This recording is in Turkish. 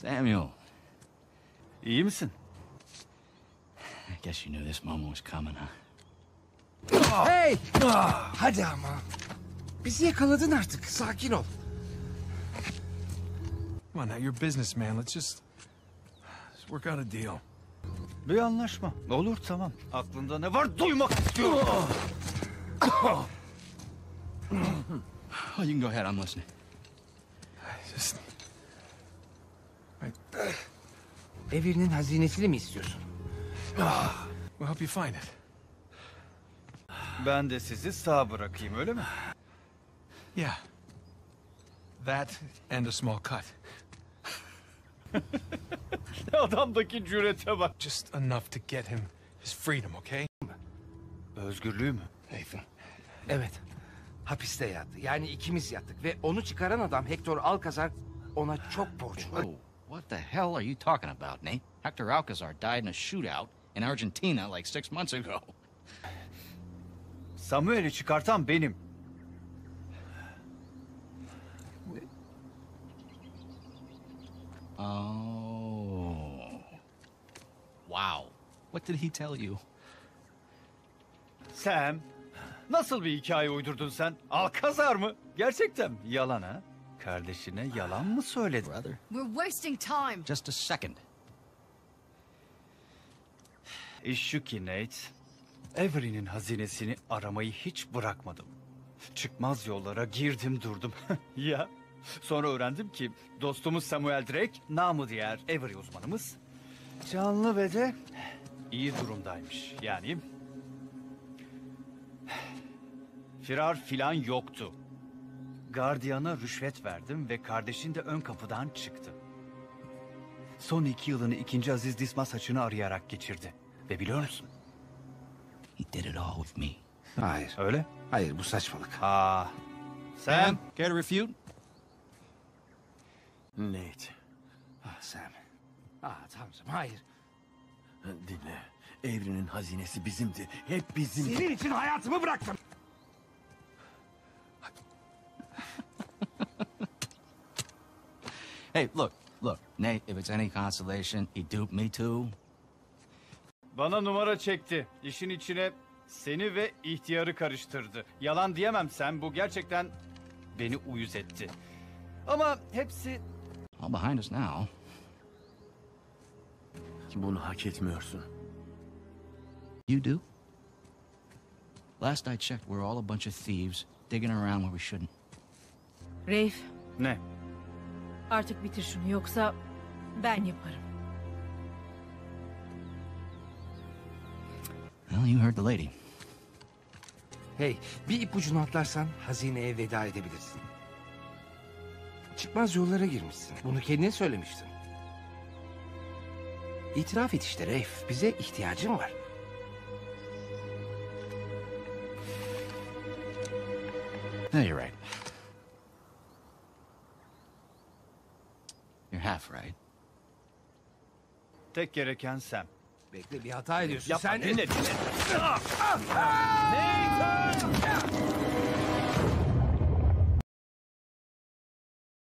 Samuel. İyi misin? I guess you knew this moment was coming, huh? Hey! Hadi ama. Bizi yakaladın artık. Sakin ol. Come on now, you're a businessman. Let's just work out a deal. Bir anlaşma. Olur, tamam. Aklında ne var duymak istiyorum. You can go ahead. I'm listening. Avery'nin hazinesini mi istiyorsun? We'll help you find it. Ben de sizi sağ bırakayım, öyle mi? Yeah. That and a small cut. Adamdaki cürete bak. Just enough to get him his freedom, okay? Özgürlüğü mü? Nathan. Evet. Hapiste yattı. Yani ikimiz yattık ve onu çıkaran adam Hector Alcazar, ona çok borçlu. What the hell are you talking about, Nate? Hector Alcazar died in a shootout in Argentina like 6 months ago. Samuel'i çıkartan benim. Oh. Wow. What did he tell you? Sam, nasıl bir hikaye uydurdun sen? Alcazar mı? Gerçekten yalan ha? Kardeşine yalan mı söyledin? Brother. We're wasting time. Just a second. İş şu ki Nate, Avery'nin hazinesini aramayı hiç bırakmadım. Çıkmaz yollara girdim durdum. Ya. Sonra öğrendim ki dostumuz Samuel Drake, namı diğer Avery uzmanımız, canlı ve de iyi durumdaymış. Yani firar filan yoktu. Gardiyana rüşvet verdim ve kardeşin de ön kapıdan çıktı. Son 2 yılını 2. Aziz Disma saçını arayarak geçirdi. Ve biliyor musun? He did it all with me. Hayır. Öyle? Hayır, bu saçmalık. Ha. Sam, care to refute? Nate. Ah Sam. Ah tamam Sam, hayır. Dinle. Evrenin hazinesi bizimdi. Hep bizim. Senin için hayatımı bıraktım. Hey, look, Nate, if it's any consolation, he duped me too. Bana numara çekti. İşin içine seni ve ihtiyarı karıştırdı. Yalan diyemem Sam, bu gerçekten beni uyuz etti. Ama hepsi... All behind us now. Bunu hak etmiyorsun. You do? Last I checked, we're all a bunch of thieves digging around where we shouldn't. Rafe. Ne? Artık bitir şunu, yoksa ben yaparım. Well, you heard the lady. Hey, bir ipucunu atlarsan hazineye veda edebilirsin. Çıkmaz yollara girmişsin. Bunu kendine söylemiştin. İtiraf et işte Rafe. Bize ihtiyacın var. No, you're right. You're half right. Tek gereken Sam. Bekle, bir hata ediyorsun. Yapma, sen dinle.